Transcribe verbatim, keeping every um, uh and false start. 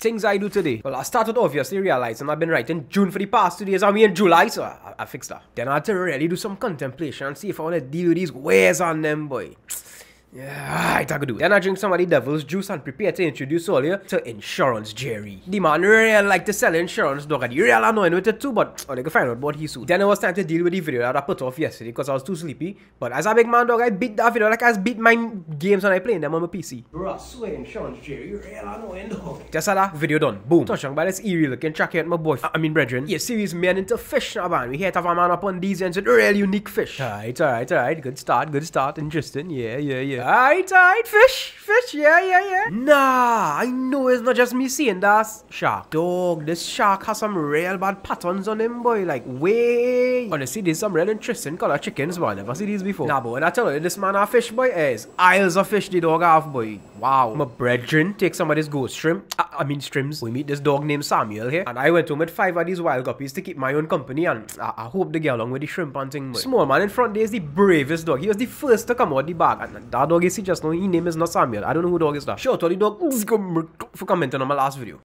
things I do today. Well, I started obviously realizing I've been writing June for the past two days and we in July, so I, I fixed that. Then I had to really do some contemplation and see if I want to deal with these ways on them, boy. Yeah, I could do it. Then I drink some of the devil's juice and prepare to introduce all you to Insurance Jerry. The man really like to sell insurance, dog, and he really annoying with it too, but oh, they can find out about he soon. Then it was time to deal with the video that I put off yesterday because I was too sleepy. But as a big man, dog, I beat that video like I beat my games when I playing them on my P C. Bro, I swear Insurance Jerry, really annoying, dog. Just had that video done. Boom. Touching by this eerie looking track here at my boy. I, I mean, brethren. Yeah, serious men into fish now, man. We here to have a man up on these ends with real unique fish. Alright, alright, alright. Good start, good start. Interesting. Yeah, yeah, yeah. Alright, alright, fish, fish, yeah, yeah, yeah. Nah, I know it's not just me seeing that shark. Dog, this shark has some real bad patterns on him, boy, like, way. Honestly, there's some real interesting color chickens, but I never see these before. Nah, but when I tell you, this man a fish, boy, is aisles of fish the dog have, boy. Wow. My brethren, take some of this ghost shrimp, I, I mean shrimps. We meet this dog named Samuel here, and I went home with five of these wild guppies to keep my own company, and I, I hope they get along with the shrimp hunting, boy. Small man in front there is the bravest dog. He was the first to come out the bag, and that dog is he just now, his name is not Samuel. I don't know who dog is that. Sure, tell the dog for commenting on my last video.